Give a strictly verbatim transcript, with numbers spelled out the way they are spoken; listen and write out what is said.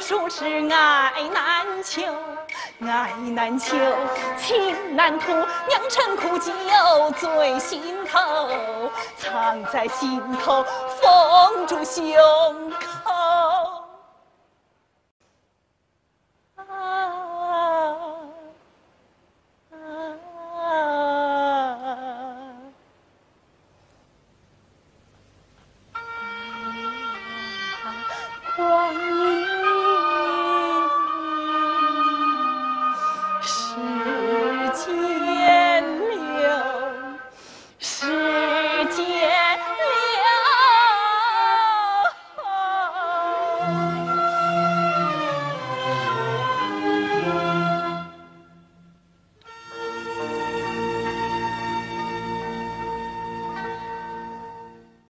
数是爱难求，爱难求，情难吐，酿成苦酒醉心头，藏在心头，封住胸口。